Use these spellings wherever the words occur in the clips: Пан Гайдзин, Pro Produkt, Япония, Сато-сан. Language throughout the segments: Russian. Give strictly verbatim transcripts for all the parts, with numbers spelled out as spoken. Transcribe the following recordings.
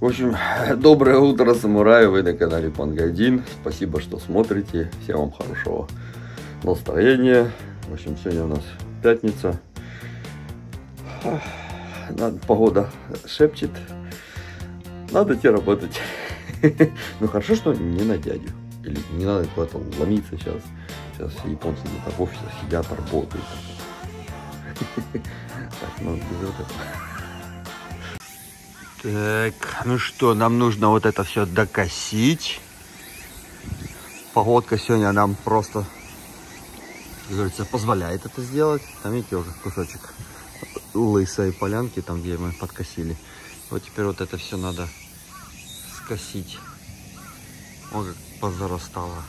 В общем, доброе утро, самураи, вы на канале Пан Гайдзин. Спасибо, что смотрите, всем вам хорошего настроения. В общем, сегодня у нас пятница. Погода шепчет, надо идти работать. Ну хорошо, что не на дядю. Или не надо куда-то ломиться сейчас. Сейчас японцы где-то в офисе сидят, работают. Так, ну без вот этого. Так, ну что, нам нужно вот это все докосить. Погодка сегодня нам просто, как говорится, позволяет это сделать. Там видите уже кусочек лысой полянки, там где мы подкосили. Вот теперь вот это все надо скосить. О, как позарастало.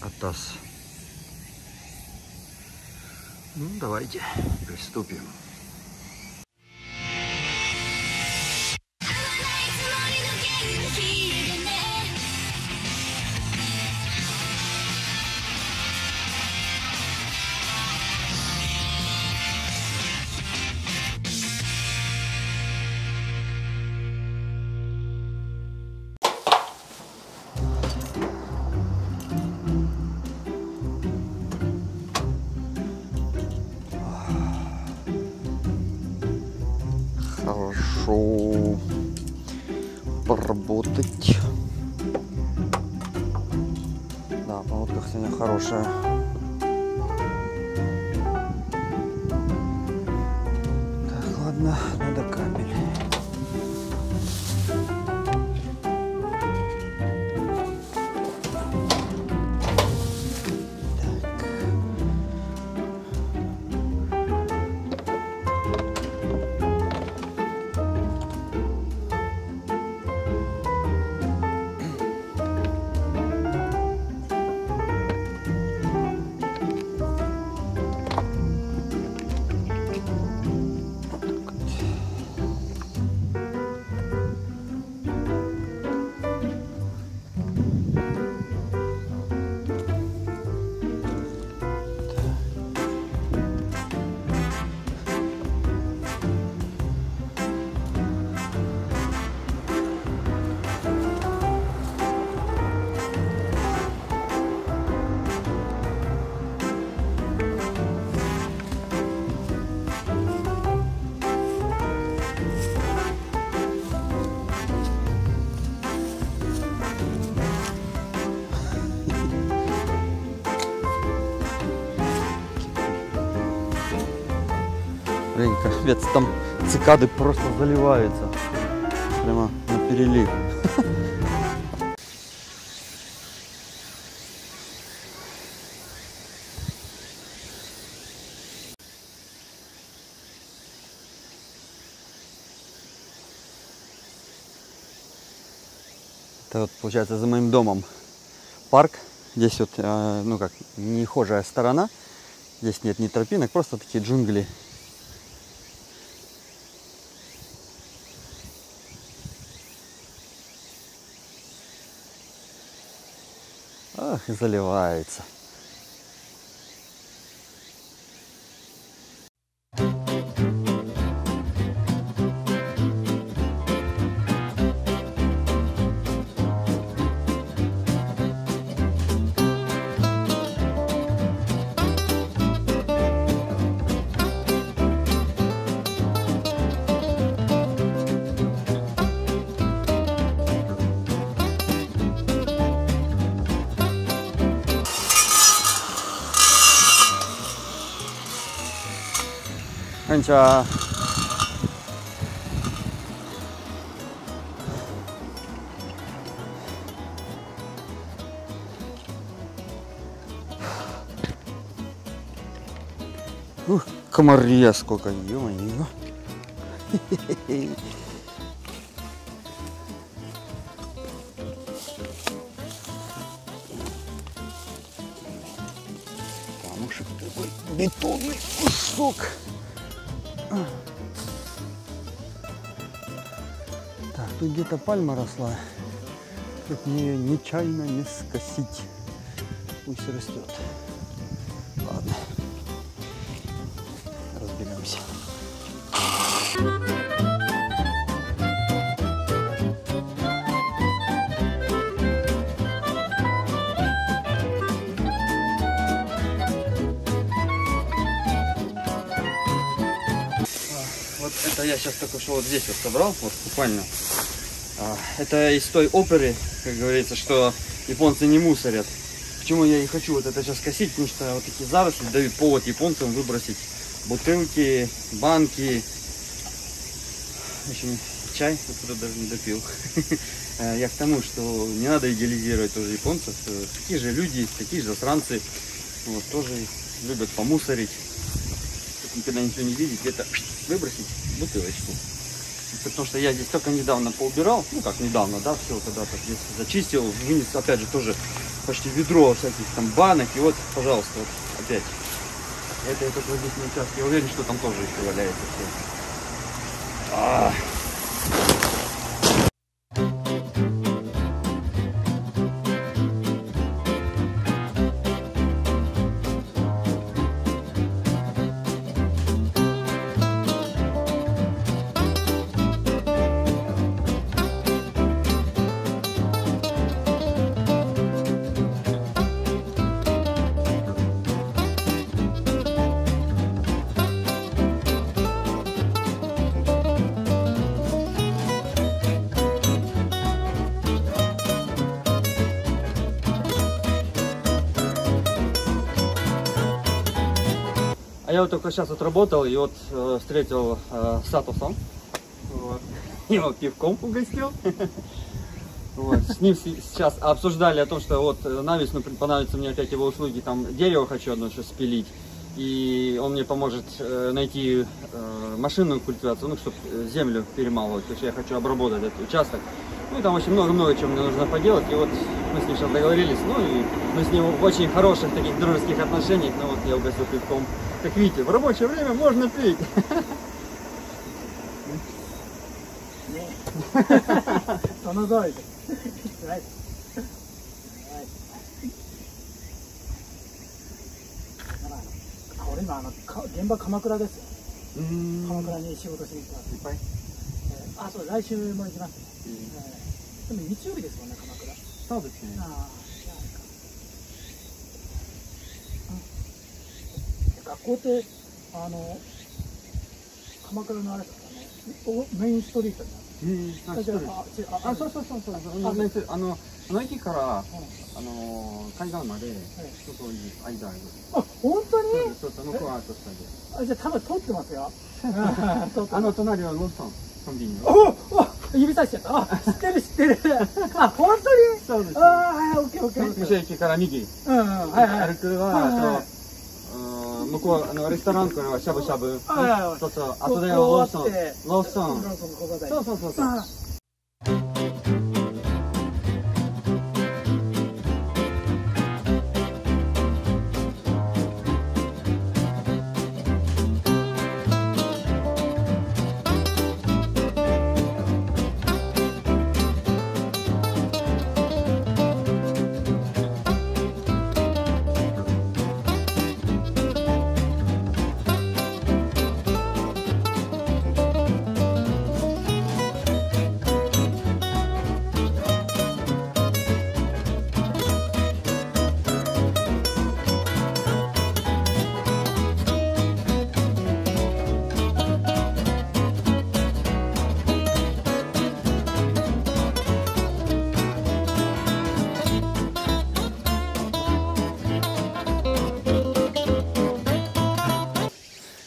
Атас. Ну, давайте приступим. Хорошо поработать. Да, погодка сегодня хорошая. Так, ладно, надо кабель. Блин, капец, там цикады просто заливаются. Прямо на перелив. Это вот получается за моим домом парк. Здесь вот, ну как, нехожая сторона. Здесь нет ни тропинок, просто такие джунгли. Ах, и заливается. Конча. Ух, комарья сколько, ё-моё. Камушек такой бетонный кусок. Так, тут где-то пальма росла, чтобы мне ее нечаянно не скосить. Пусть растет. Ладно, разберемся. Это я сейчас только что вот здесь вот собрал, вот буквально. Это из той оперы, как говорится, что японцы не мусорят. Почему я не хочу вот это сейчас косить? Потому что вот такие заросли дают повод японцам выбросить бутылки, банки. В общем, чай вот даже не допил. Я к тому, что не надо идеализировать тоже японцев. Такие же люди, такие же засранцы. Вот, тоже любят помусорить. Когда ничего не видеть, где-то выбросить бутылочку. Потому что я здесь только недавно поубирал. Ну как недавно, да, все когда-то здесь зачистил. Вынес опять же тоже почти ведро всяких там банок. И вот, пожалуйста, вот опять. Это я только здесь не участок. Я уверен, что там тоже еще валяется все. А -а -а. Я вот только сейчас отработал и вот э, встретил э, Сато-сан. Вот. Его пивком угостил. Вот. С ним сейчас обсуждали о том, что вот на весну понадобится мне опять его услуги. Там дерево хочу одно сейчас спилить. И он мне поможет э, найти э, машинную культивацию, ну, чтобы землю перемалывать. Потому что я хочу обработать этот участок. Ну и там очень много-много чего мне нужно поделать. И вот мы с ним сейчас договорились. Ну и мы с ним в очень хороших таких дружеских отношениях. Ну вот я угостил пивком. Как видите, в рабочее время можно пить.こうやってあの鎌倉のあれだからねメインストリートになる。あ、そうそうそうそう。あのあの駅からあの海岸までちょっと間あります。あ、本当に？そうそう。向こうはちょっとだけ。あ、じゃあ多分通ってますよ。あの隣はローソンコンビニ。おお、指差しちゃった。あ、知ってる知ってる。あ、本当に？そうです。あ、はい、オッケーオッケー。その駅から右。うんうん。はい、歩くはと。向こうあのレストランからはしゃぶしゃぶ、そうそう、あとでローソン、ローソン、そうそうそうそう。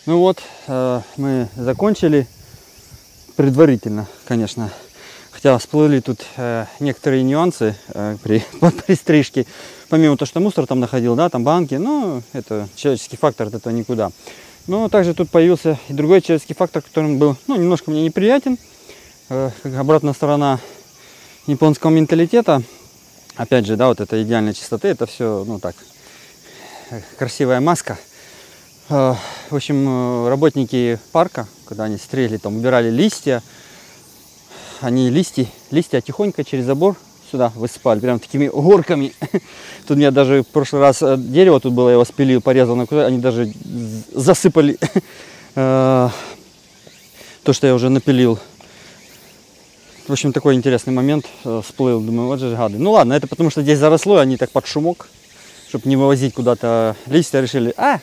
Ну вот, э, мы закончили, предварительно, конечно, хотя всплыли тут э, некоторые нюансы э, при, при стрижке, помимо того, что мусор там находил, да, там банки, ну, это человеческий фактор, от этого никуда. Но также тут появился и другой человеческий фактор, который был, ну, немножко мне неприятен, э, как обратная сторона японского менталитета, опять же, да, вот это идеальной чистоты, это все, ну, так, красивая маска. В общем, работники парка, когда они стригли, там убирали листья, они листья, листья тихонько через забор сюда высыпали, прям такими горками. Тут у меня даже в прошлый раз дерево тут было, я его спилил, порезал на кусок, они даже засыпали то, что я уже напилил. В общем, такой интересный момент всплыл, думаю, вот же гады. Ну ладно, это потому что здесь заросло, они так под шумок, чтобы не вывозить куда-то листья, решили, а...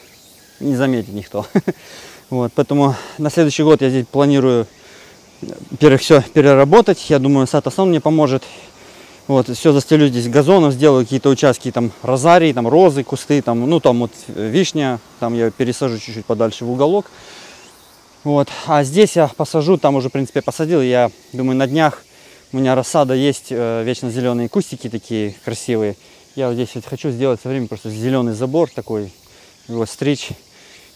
не заметит никто. Вот, поэтому на следующий год я здесь планирую пере, все переработать. Я думаю, Сато-сан мне поможет. Вот, все застелю здесь газоном, сделаю какие-то участки, там, розарии, там, розы, кусты, там, ну, там, вот, вишня, там, я пересажу чуть-чуть подальше в уголок. Вот, а здесь я посажу, там уже, в принципе, посадил, я думаю, на днях у меня рассада есть, э, вечно зеленые кустики такие красивые. Я вот здесь вот хочу сделать со временем просто зеленый забор такой, его стричь.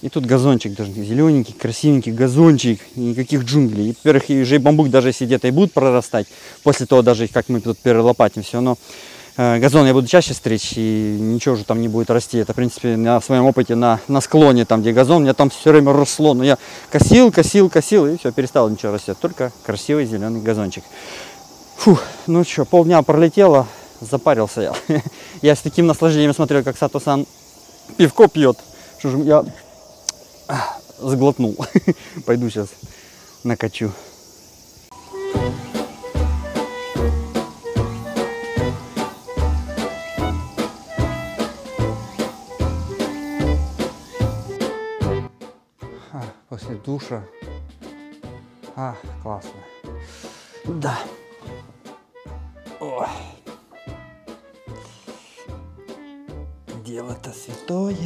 И тут газончик даже зелененький, красивенький газончик, никаких джунглей. И, во-первых, и бамбук, даже если где-то и будут прорастать, после того, даже как мы тут перелопатим все, но э, газон я буду чаще стричь, и ничего уже там не будет расти. Это, в принципе, на своем опыте на, на склоне, там, где газон, у меня там все время росло. Но я косил, косил, косил, и все, перестало ничего расти. Только красивый зеленый газончик. Фух, ну что, полдня пролетело, запарился я. Я с таким наслаждением смотрел, как Сато-сан пивко пьет. Что же я... Заглотнул. Пойду сейчас накачу. А, после душа. А, классно. Да. Ой. Дело-то святое.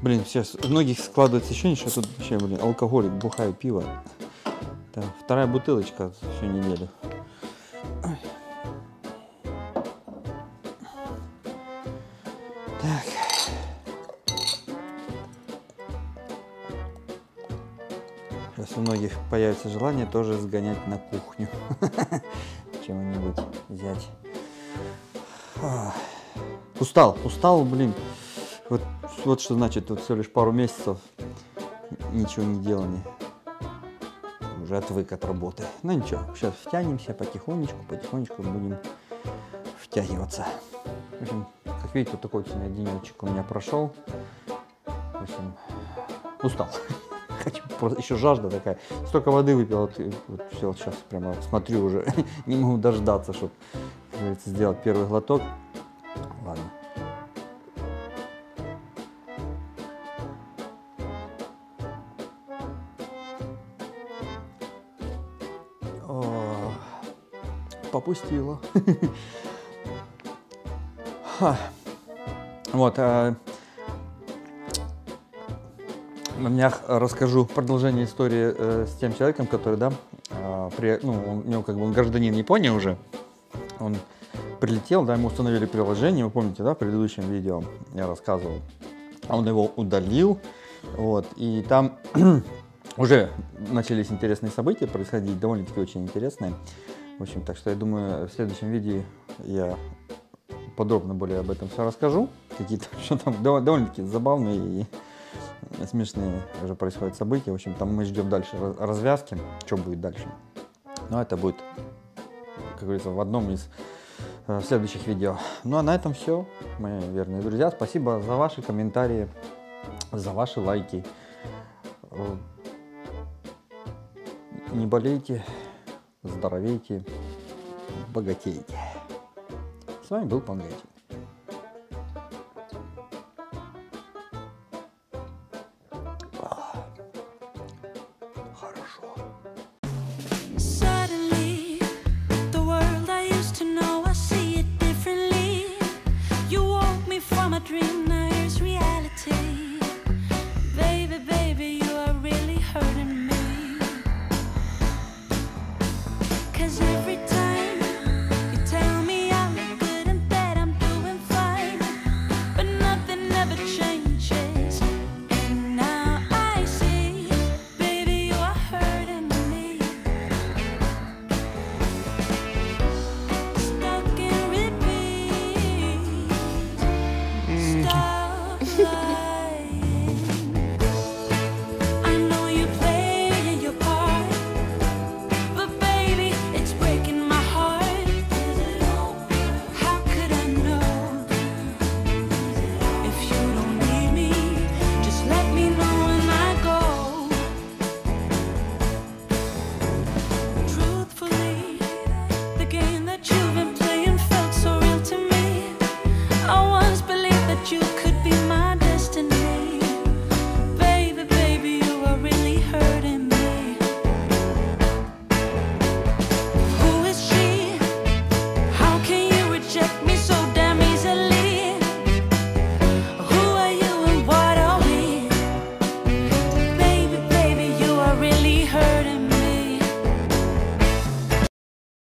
Блин, сейчас у многих складывается ощущение, что тут вообще, блин, алкоголик, бухаю пиво. Да, вторая бутылочка всю неделю. Так. Сейчас у многих появится желание тоже сгонять на кухню. Чего-нибудь взять. Устал, устал, блин. Вот, вот что значит, вот всего лишь пару месяцев ничего не делали. Уже отвык от работы. Ну ничего, сейчас втянемся потихонечку, потихонечку будем втягиваться. В общем, как видите, вот такой сегодня денечек у меня прошел. В общем, устал. Хочу, просто еще жажда такая. Столько воды выпил, вот, вот все, сейчас прямо смотрю уже. Не могу дождаться, чтобы, как говорится, сделать первый глоток. Ладно. Попустила. Вот. Э, на днях расскажу продолжение истории э, с тем человеком, который, да, э, при, ну, он, у него как бы он гражданин Японии уже. Он прилетел, да, ему установили приложение, вы помните, да, в предыдущем видео я рассказывал. А он его удалил, вот, и там уже начались интересные события происходить, довольно-таки очень интересные. В общем, так что я думаю, в следующем видео я подробно более об этом все расскажу. Какие-то что там довольно-таки забавные и смешные уже происходят события. В общем, там мы ждем дальше развязки, что будет дальше. Но это будет, как говорится, в одном из следующих видео. Ну а на этом все, мои верные друзья. Спасибо за ваши комментарии, за ваши лайки. Не болейте. Здоровейте, богатейте. С вами был Пан Гайдзин. Ha ha ha.